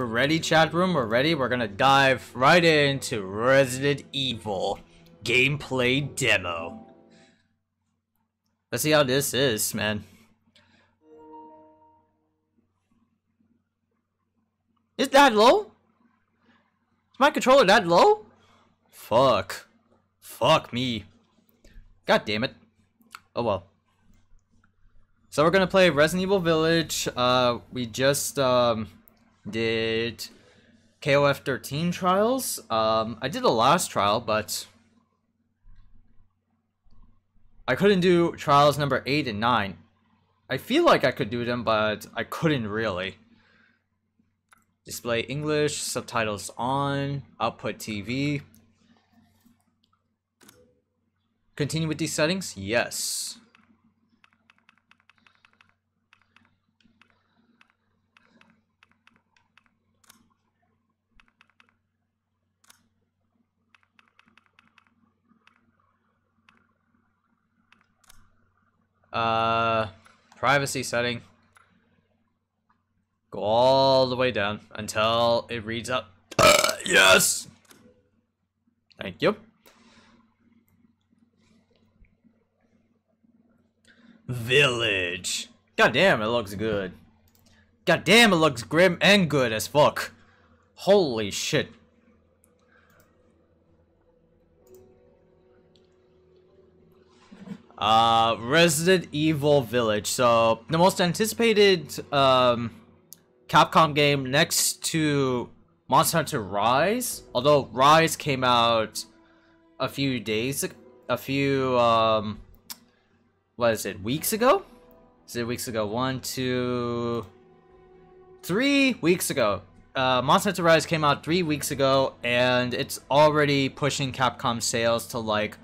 We're ready, chat room. We're ready. We're gonna dive right into Resident Evil gameplay demo. Let's see how this is, man. Is that low? Is my controller that low? Fuck. Fuck me. God damn it. Oh well. So we're gonna play Resident Evil Village. We just did KOF 13 trials. I did the last trial, but I couldn't do trials number 8 and 9. I feel like I could do them, but I couldn't really. Display English, subtitles on, output TV. Continue with these settings? Yes. Privacy setting. Go all the way down until it reads up. Yes! Thank you. Village. God damn, it looks good. God damn, it looks grim and good as fuck. Holy shit. Resident Evil Village. So, the most anticipated Capcom game next to Monster Hunter Rise. Although Rise came out weeks ago? Is it weeks ago? 3 weeks ago. Monster Hunter Rise came out 3 weeks ago, and it's already pushing Capcom sales to like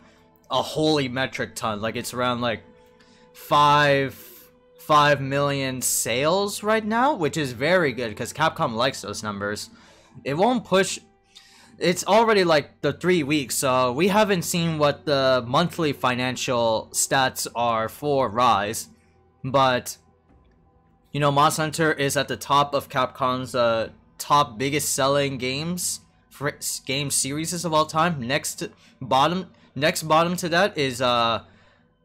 a holy metric ton. Like it's around like 5 million sales right now, which is very good because Capcom likes those numbers. It won't push. It's already like the 3 weeks, so we haven't seen what the monthly financial stats are for Rise, but you know, Monster Hunter is at the top of Capcom's top biggest selling games for game series of all time. Next bottom to that is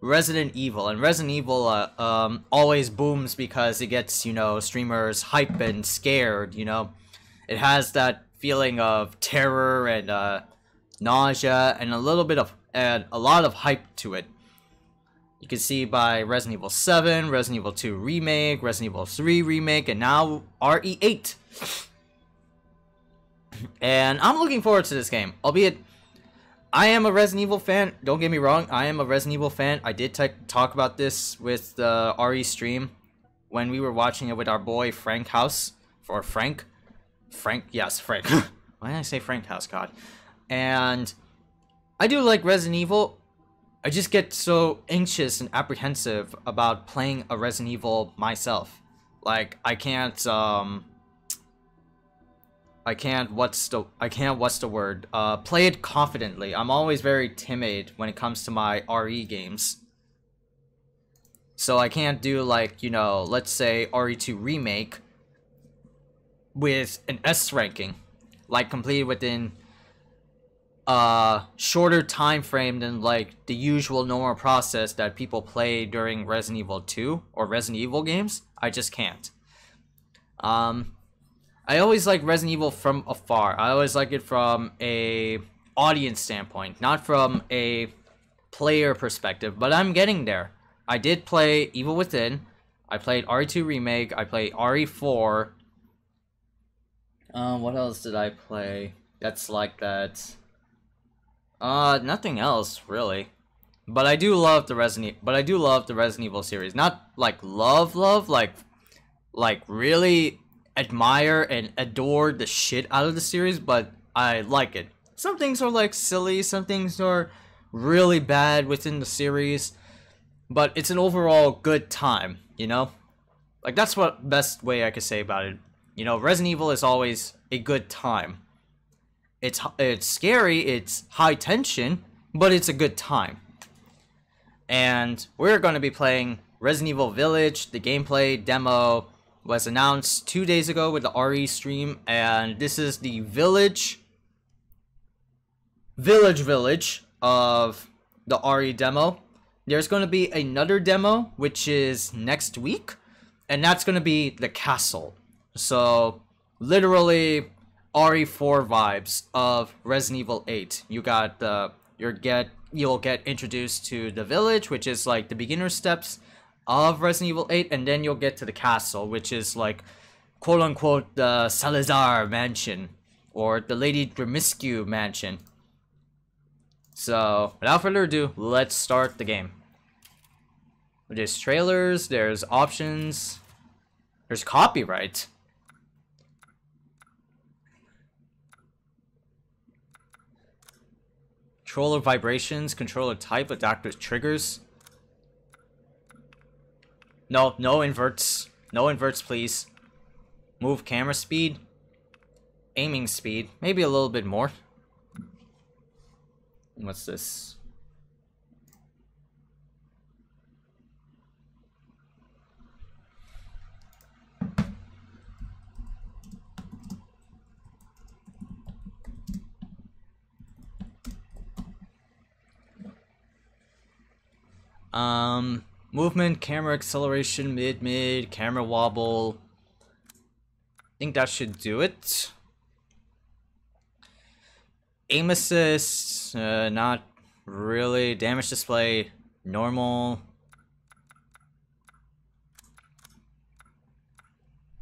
Resident Evil, and Resident Evil always booms because it gets, you know, streamers hype and scared, you know. It has that feeling of terror and nausea and a lot of hype to it. You can see by Resident Evil 7, Resident Evil 2 Remake, Resident Evil 3 Remake, and now RE8. And I'm looking forward to this game, albeit I am a Resident Evil fan. Don't get me wrong, I am a Resident Evil fan. I did talk about this with the RE stream when we were watching it with our boy Frank House. Or Frank. Frank, yes, Frank. Why did I say Frank House, God? And I do like Resident Evil. I just get so anxious and apprehensive about playing a Resident Evil myself. Like, I can't play it confidently. I'm always very timid when it comes to my RE games. So I can't do, like, you know, let's say RE2 Remake with an S ranking. Like, completed within a shorter time frame than, like, the usual normal process that people play during Resident Evil 2 or Resident Evil games. I just can't. I always like Resident Evil from afar. I always like it from a audience standpoint, not from a player perspective, but I'm getting there. I did play Evil Within. I played RE2 Remake. I played RE4. What else did I play that's like that? Nothing else really. But I do love the Resident Evil series. Not like love, like really admire and adore the shit out of the series, but I like it. Some things are like silly, some things are really bad within the series, but it's an overall good time, you know? Like, that's what best way I could say about it. You know, Resident Evil is always a good time. It's scary, it's high tension, but it's a good time. And we're going to be playing Resident Evil Village, the gameplay demo, was announced 2 days ago with the RE stream, and this is the village of the RE demo. There's going to be another demo, which is next week, and that's going to be the castle. So literally RE4 vibes of Resident Evil 8. You got the you'll get introduced to the village, which is like the beginner steps of Resident Evil 8, and then you'll get to the castle, which is like quote-unquote the Salazar mansion or the Lady Dremiscu mansion. So without further ado, let's start the game. There's trailers, there's options, there's copyright. Controller vibrations, controller type, adaptive triggers. No, no inverts. No inverts, please. Move camera speed. Aiming speed. Maybe a little bit more. What's this? Movement, camera acceleration, mid, camera wobble. I think that should do it. Aim assist, not really. Damage display, normal.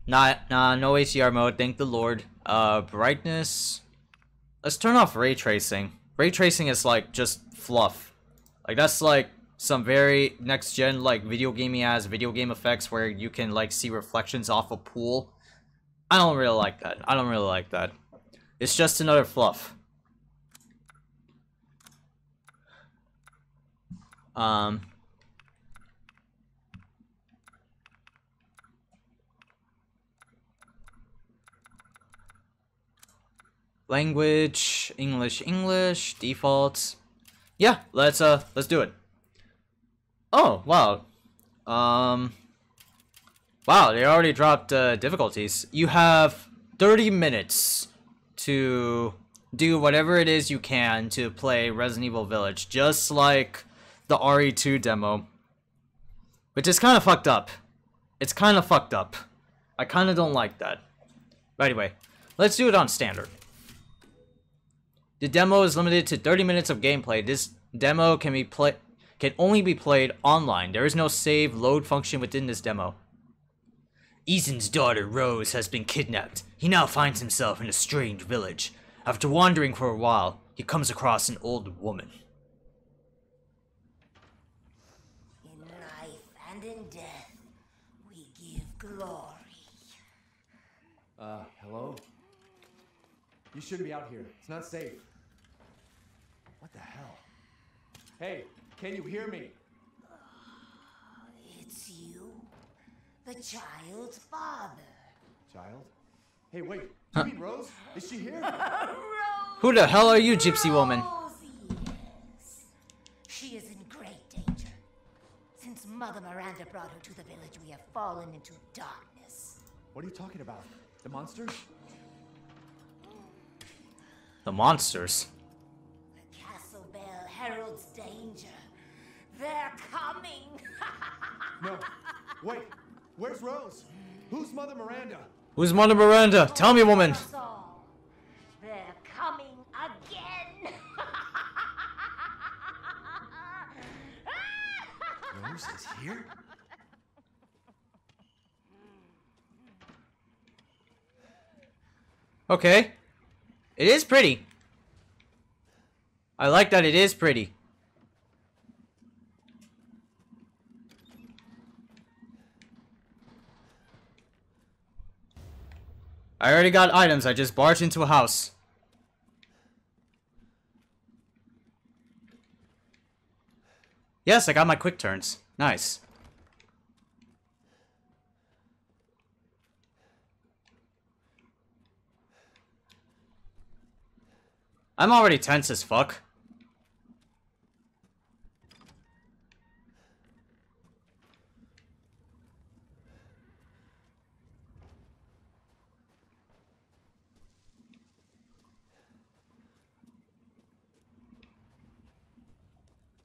No HDR mode, thank the Lord. Brightness. Let's turn off ray tracing. Ray tracing is like just fluff. Like that's like some very next gen like video gamey ass video game effects where you can like see reflections off a pool. I don't really like that. I don't really like that. It's just another fluff. Language, English, defaults. Yeah, let's do it. Oh, wow. Wow, they already dropped difficulties. You have 30 minutes to do whatever it is you can to play Resident Evil Village, just like the RE2 demo. Which is kind of fucked up. It's kind of fucked up. I kind of don't like that. But anyway, let's do it on standard. The demo is limited to 30 minutes of gameplay. This demo can be played... can only be played online. There is no save load function within this demo. Ethan's daughter, Rose, has been kidnapped. He now finds himself in a strange village. After wandering for a while, he comes across an old woman. In life and in death, we give glory. Hello? You shouldn't be out here. It's not safe. What the hell? Hey! Can you hear me? It's you, the child's father. Child? Hey, wait. Huh. You mean Rose? Is she here? Rose, who the hell are you, gypsy woman? Yes. She is in great danger. Since Mother Miranda brought her to the village, we have fallen into darkness. What are you talking about? The monsters? The monsters? The castle bell heralds danger. They're coming! No, wait, where's Rose? Who's Mother Miranda? Who's Mother Miranda? Tell me, woman! They're coming again! Rose is here? Okay. It is pretty. I like that it is pretty. I already got items, I just barged into a house. Yes, I got my quick turns. Nice. I'm already tense as fuck.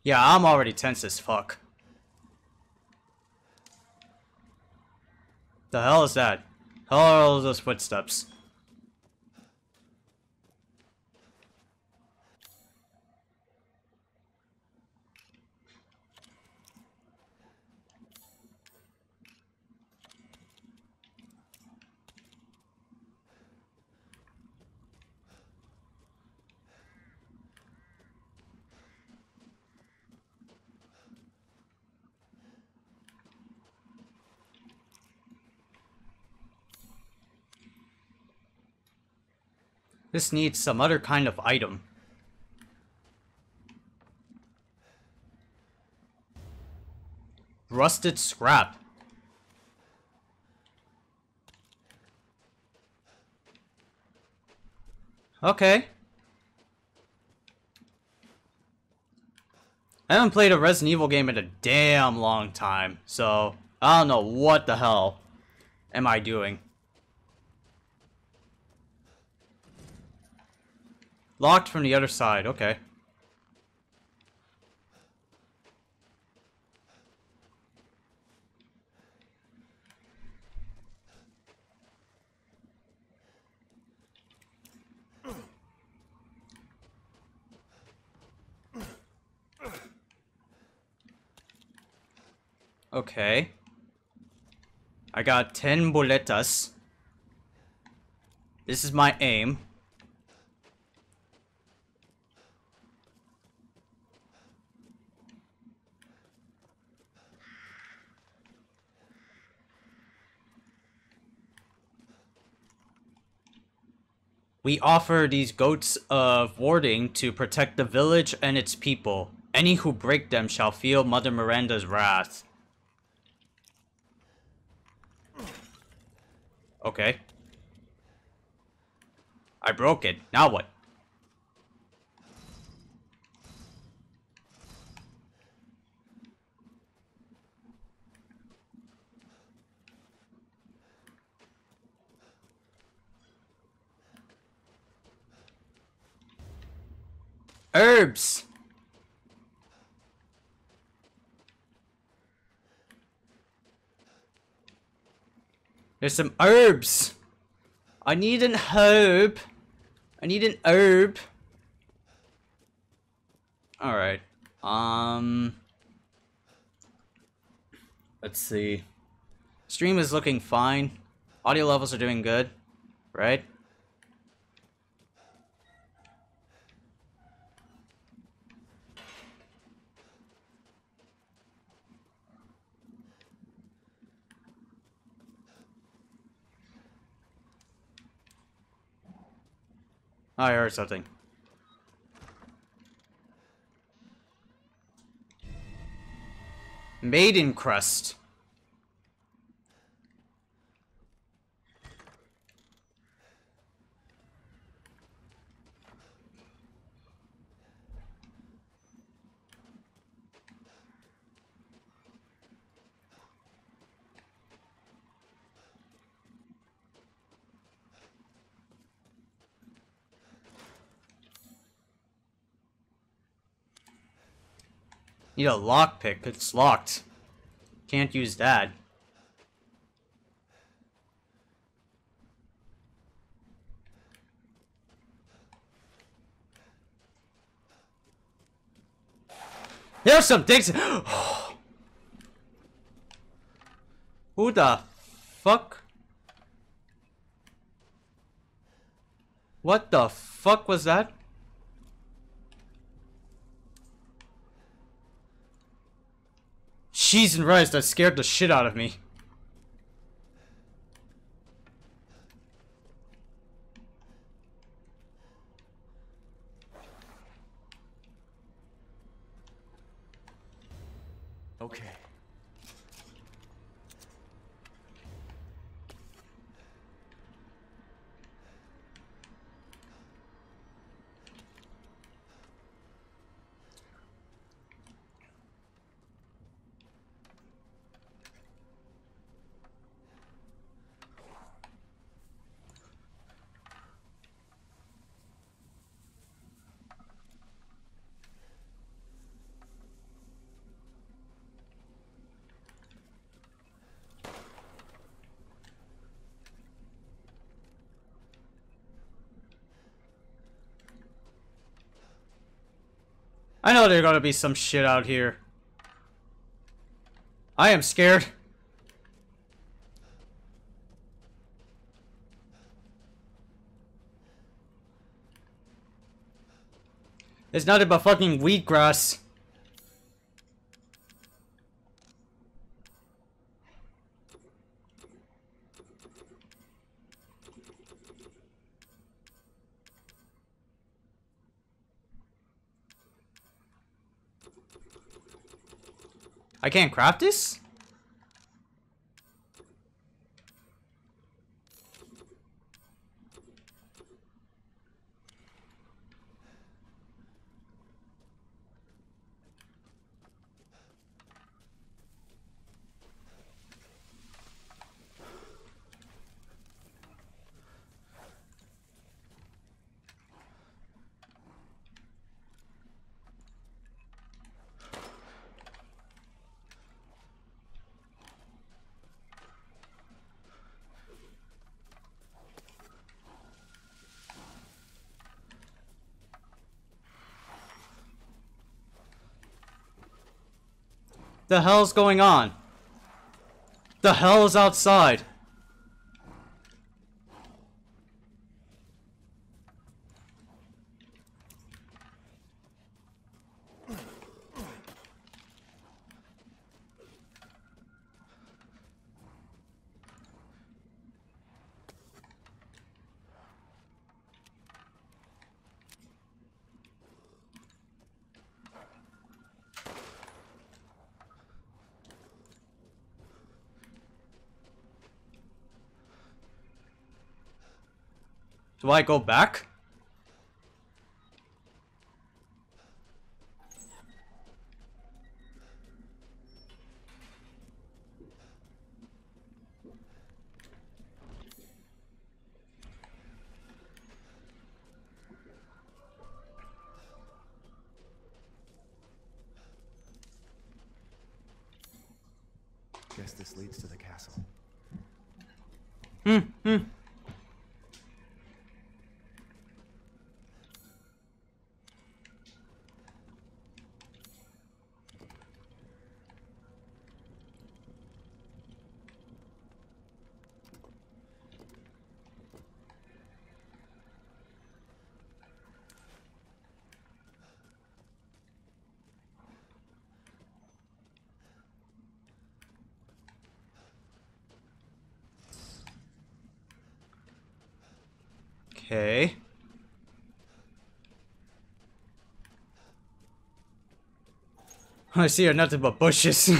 Yeah, I'm already tense as fuck. The hell is that? How are all those footsteps? This needs some other kind of item. Rusted scrap. Okay. I haven't played a Resident Evil game in a damn long time, so I don't know what the hell am I doing. Locked from the other side, okay. Okay. I got 10 boletas. This is my aim. We offer these goats of warding to protect the village and its people. Any who break them shall feel Mother Miranda's wrath. Okay. I broke it. Now what? Herbs! There's some herbs! I need an herb! I need an herb! Alright. Let's see. Stream is looking fine. Audio levels are doing good. Right? I heard something. Maiden's Crest. Need a lockpick. It's locked. Can't use that. There's some things. Who the fuck? What the fuck was that? Cheese and rice, that scared the shit out of me. Okay. I know there's gonna be some shit out here. I am scared. There's nothing but fucking wheatgrass. I can't craft this? The hell's going on? The hell is outside? Do I go back? Guess this leads to the castle. Okay. I see nothing but bushes.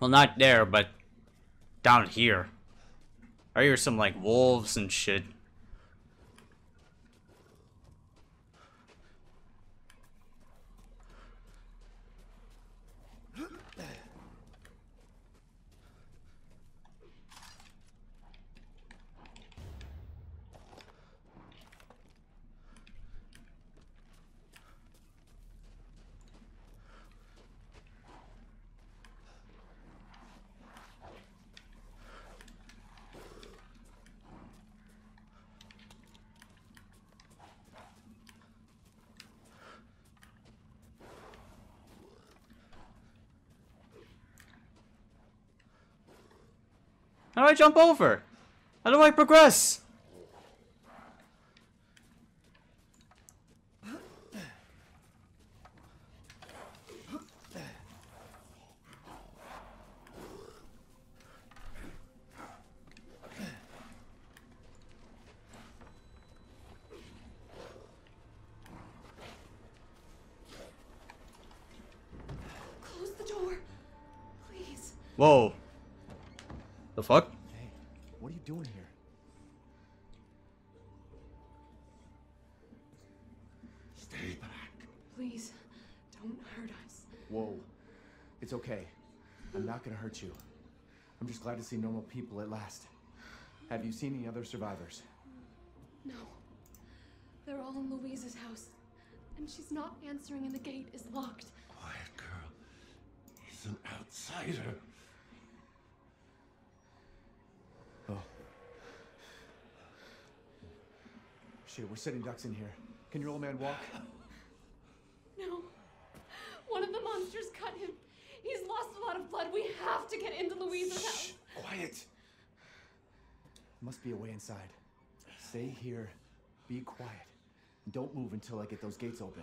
Well, not there, but down here. I hear some like wolves and shit. How do I jump over? How do I progress? Close the door, please. Whoa. The fuck? Hey, what are you doing here? Stay back. Please, don't hurt us. Whoa. It's okay. I'm not gonna hurt you. I'm just glad to see normal people at last. Have you seen any other survivors? No. They're all in Louise's house. And she's not answering and the gate is locked. Quiet girl. He's an outsider. Oh. Shit, we're sitting ducks in here. Can your old man walk? flood. We have to get into Louisa's house. Quiet. Must be a way inside. Stay here. Be quiet. Don't move until I get those gates open.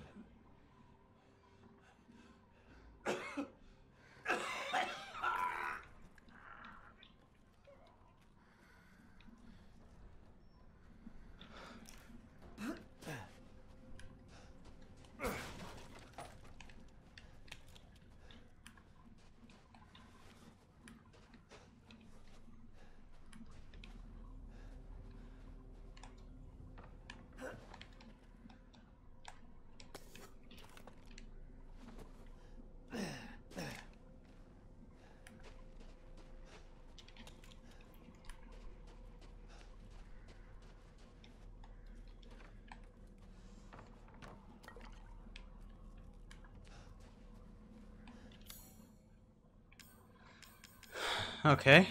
Okay.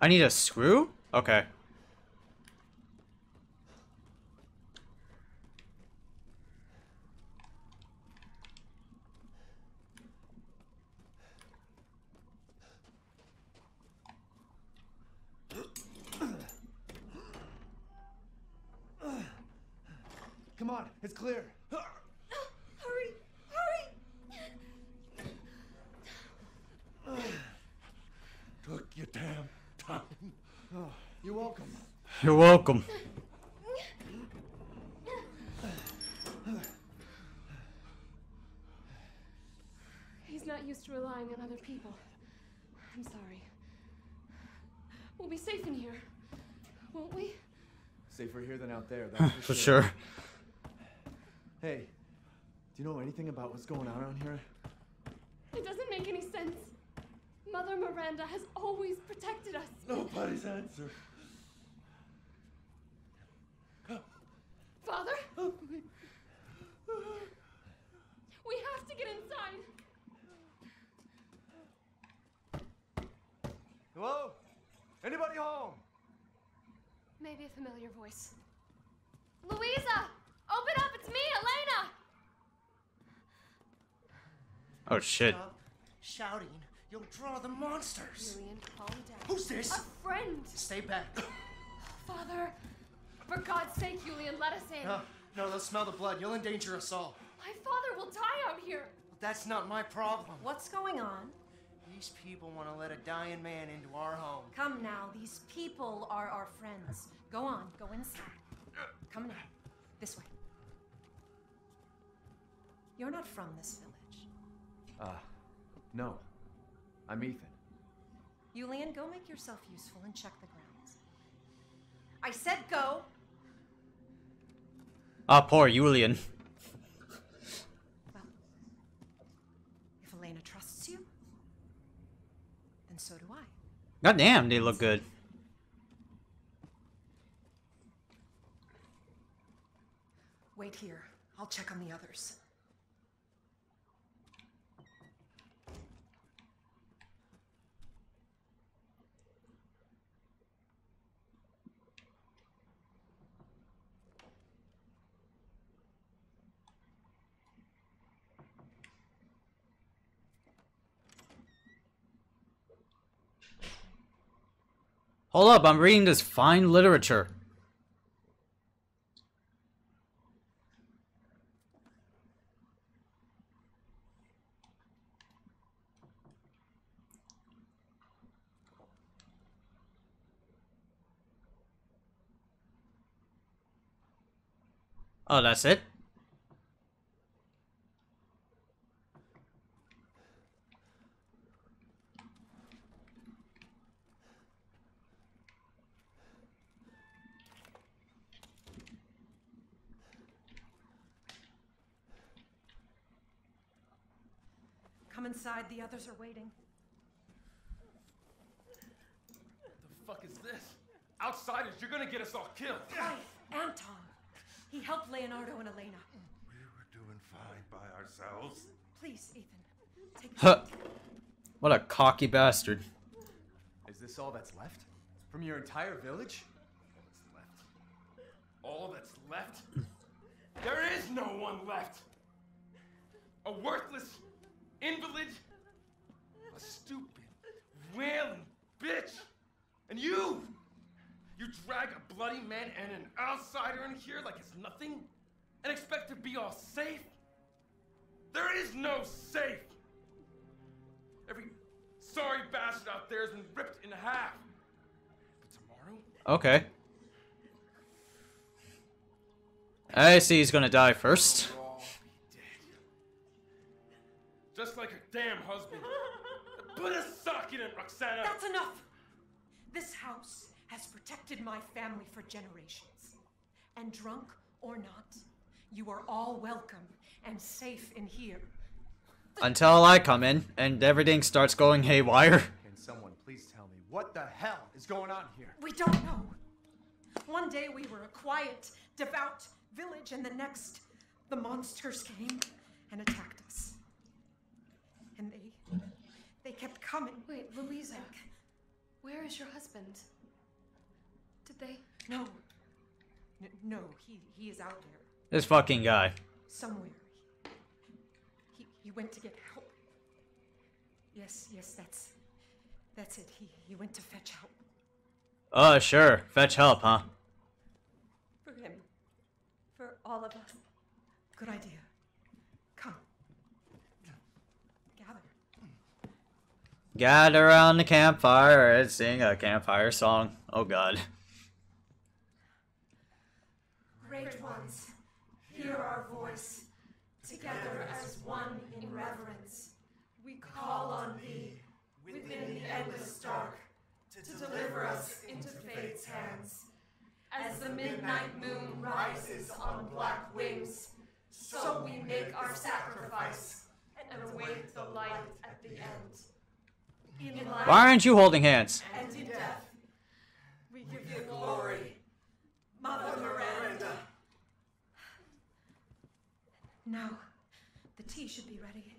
I need a screw? Okay. Come on, it's clear. You're welcome. He's not used to relying on other people. I'm sorry. We'll be safe in here, won't we? Safer here than out there, that's for sure. Hey, do you know anything about what's going on around here? It doesn't make any sense. Mother Miranda has always protected us. Nobody's answer. Father? We have to get inside. Hello? Anybody home? Maybe a familiar voice. Louisa! Open up! It's me, Elena! Oh, shit. Stop shouting. You'll draw the monsters. Julian, calm down. Who's this? A friend. Stay back. Father. For God's sake, Julian, let us in. No, they'll smell the blood. You'll endanger us all. My father will die out here. Well, that's not my problem. What's going on? These people want to let a dying man into our home. Come now. These people are our friends. Go on. Go inside. Come now. This way. You're not from this village. No. I'm Ethan. Julian, go make yourself useful and check the grounds. I said go! Ah, poor Julian. Well, if Elena trusts you, then so do I. Goddamn, they look good. Wait here. I'll check on the others. Hold up, I'm reading this fine literature. Oh, that's it? Come inside, the others are waiting. this? Outsiders, you're gonna get us all killed. Right, Anton. He helped Leonardo and Elena. We were doing fine by ourselves. Please, Ethan, take me. Huh. What a cocky bastard. Is this all that's left? From your entire village? All that's left. All that's left? There is no one left. A worthless invalid. A stupid, wailing bitch. And you! You drag a bloody man and an outsider in here like it's nothing? And expect to be all safe? There is no safe! Every sorry bastard out there has been ripped in half. But tomorrow? Okay. I see he's gonna die first. We'll all be dead. Just like her damn husband. Put a sock in it, Roxana! That's enough! This house has protected my family for generations. And drunk or not, you are all welcome and safe in here. Until I come in and everything starts going haywire. Can someone please tell me what the hell is going on here? We don't know. One day we were a quiet, devout village, and the next, the monsters came and attacked us. And they kept coming. Wait, Louisa, where is your husband? Did they? No. No, he is out there. This fucking guy. Somewhere. He went to get help. Yes, that's it. He went to fetch help. Oh, sure. Fetch help, huh? For him. For all of us. Good idea. Come. Gather around the campfire and sing a campfire song. Oh, God. Great ones, hear our voice. Together as one in reverence, we call on thee within the endless dark to deliver us into fate's hands. As the midnight moon rises on black wings, so we make our sacrifice and await the light at the end. In life, why aren't you holding hands? And in death, we give you glory. Mother Miranda. Now, the tea should be ready.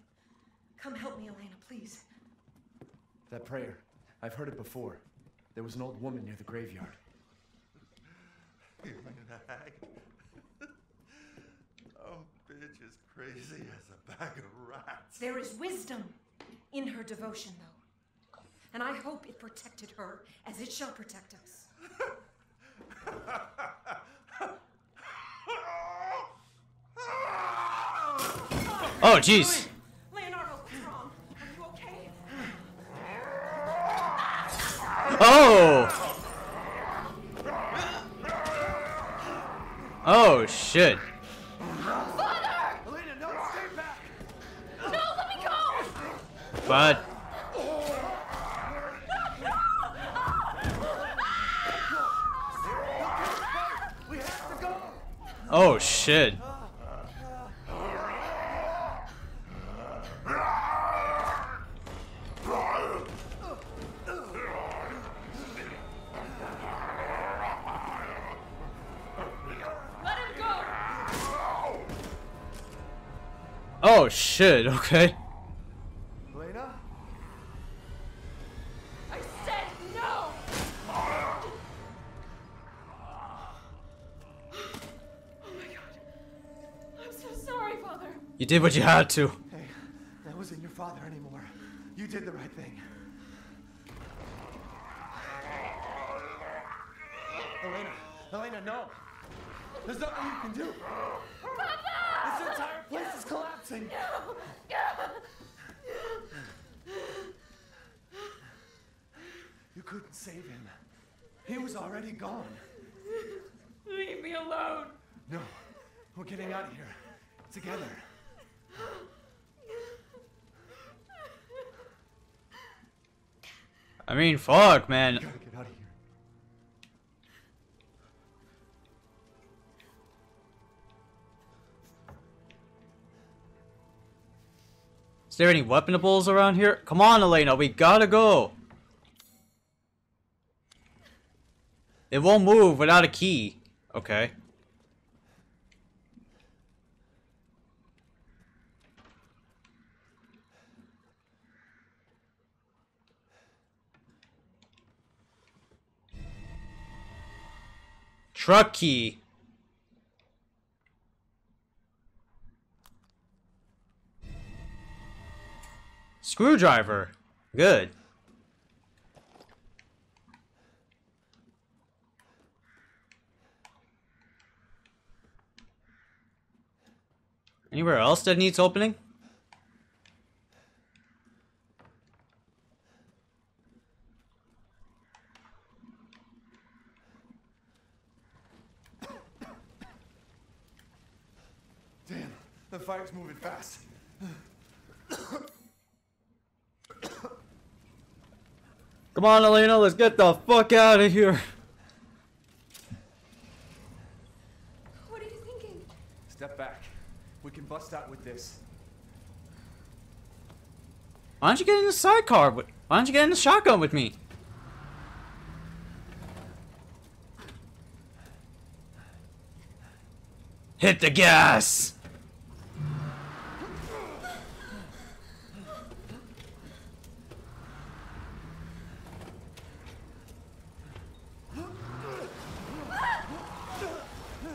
Come help me, Elena, please. That prayer, I've heard it before. There was an old woman near the graveyard. Oh, bitch is crazy as a bag of rats. There is wisdom in her devotion, though. And I hope it protected her as it shall protect us. Oh, jeez. Leonardo, what's wrong? Are you okay? Oh. Oh, shit. Father! Elena, no, stay back. No, let me go. But. Oh, shit. Oh shit, okay. Elena? I said no! Oh my god. I'm so sorry, Father. You did what you had to. Hey, that wasn't your father anymore. You did the right thing. Elena, no! There's nothing you can do! Papa! This entire place is collapsing! No! You couldn't save him. He was already gone. Leave me alone! No. We're getting out of here. Together. I mean, fuck, man. You gotta get out of here. Is there any weaponables around here? Come on, Elena, we gotta go! It won't move without a key. Okay. Truck key. Screwdriver. Good. Anywhere else that needs opening? The fire's moving fast. Come on, Elena, let's get the fuck out of here. What are you thinking? Step back. We can bust out with this. Why don't you get in the sidecar? Why don't you get in the shotgun with me? Hit the gas!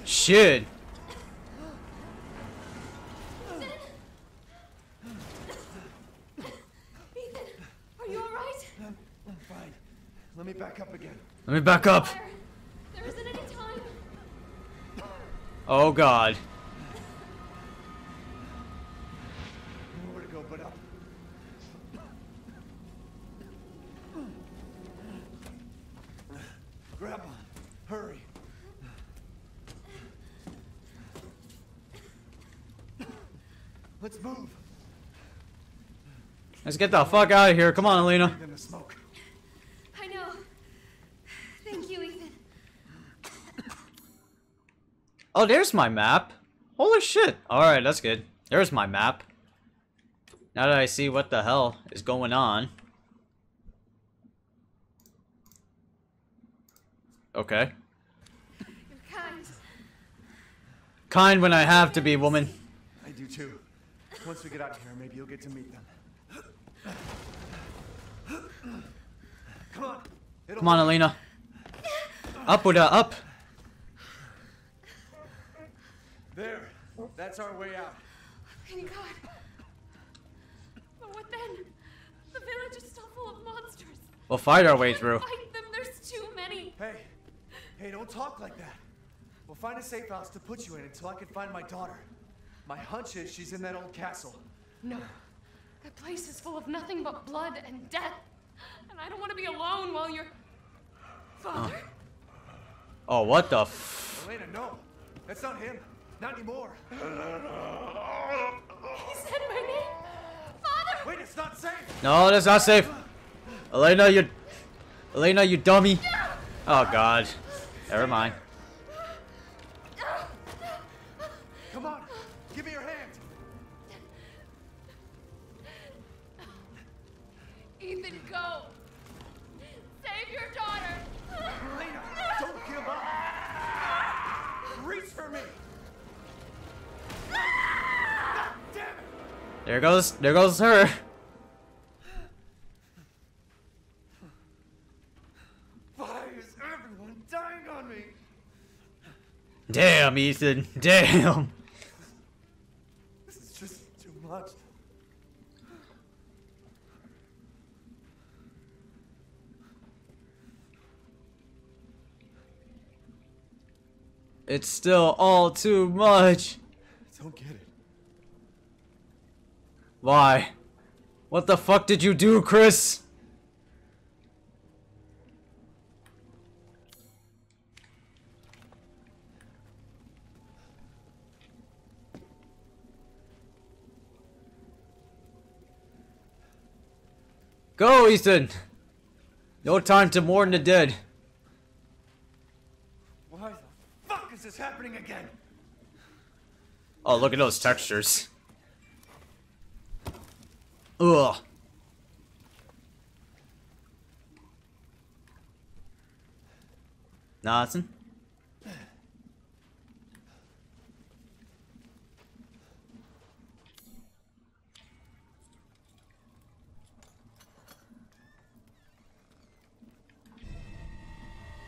Shit. Ethan, are you all right? I'm fine. Let me back up again. Let me back up. There isn't any time. Oh God. Nowhere to go but up. Grab on. Hurry. Let's move. Let's get the fuck out of here. Come on, Elena. I know. Thank you, Ethan. Oh, there's my map. Holy shit. Alright, that's good. There's my map. Now that I see what the hell is going on. Okay. You're kind. Kind when I have to be, woman. I do too. Once we get out here, maybe you'll get to meet them. Come on, come on, Elena. Up with her, up. There, that's our way out. Thank God. But what then? The village is still full of monsters. We'll fight our way through. Fight them. There's too many. Hey, hey, don't talk like that. We'll find a safe house to put you in until I can find my daughter. My hunch is she's in that old castle. No. That place is full of nothing but blood and death. And I don't want to be alone while you're... Father? Oh, what the f... Elena, no. That's not him. Not anymore. He said my name. Father! Wait, it's not safe. No, that's not safe. Elena, you... Elena, you dummy. Oh, God. Never mind. Ethan, go! Save your daughter! Elena, don't give up! Reach for me! God damn it! There goes her! Why is everyone dying on me? Damn, Ethan, damn! This is just too much. It's still all too much. I don't get it. Why? What the fuck did you do, Chris? Go, Ethan. No time to mourn the dead. This is happening again. Oh, look at those textures. Ugh. Nothing.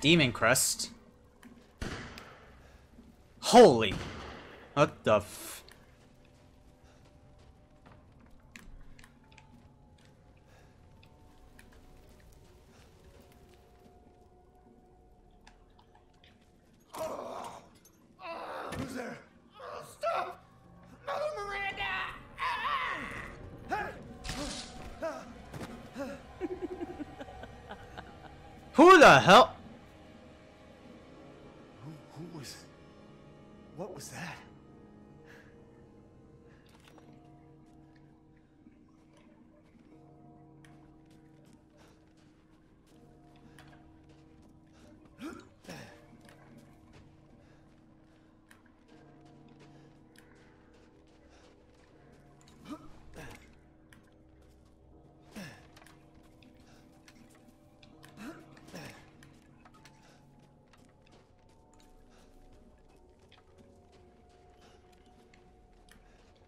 Demon Crest. Holy! What the f... Who's there? Stop! Mother Miranda! Ah! Who the hell? What was that?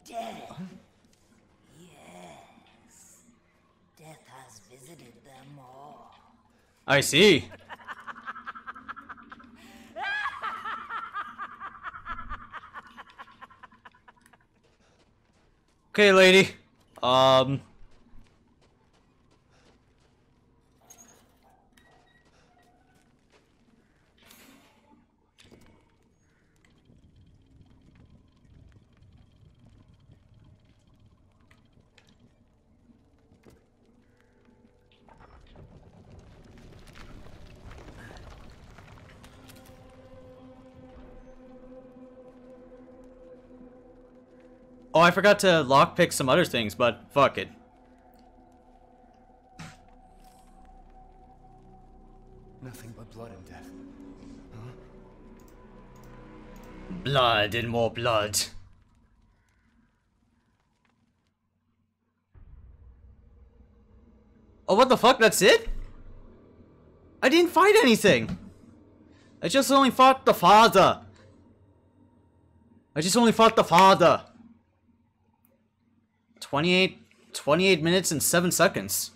Death. Yes. Death has visited them all. I see. Okay, lady. Oh, I forgot to lockpick some other things, but fuck it. Nothing but blood and death. Huh? Blood and more blood. Oh, what the fuck? That's it? I didn't fight anything. I just only fought the father. I just only fought the father. 28 minutes and 7 seconds.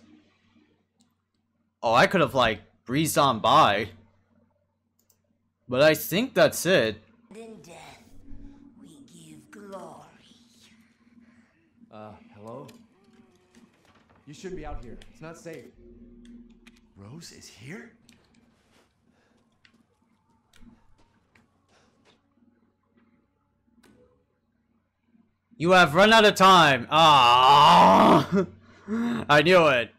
Oh, I could have, like, breezed on by. But I think that's it. Then death, we give glory. Hello? You shouldn't be out here. It's not safe. Rose is here? You have run out of time. Ah! I knew it.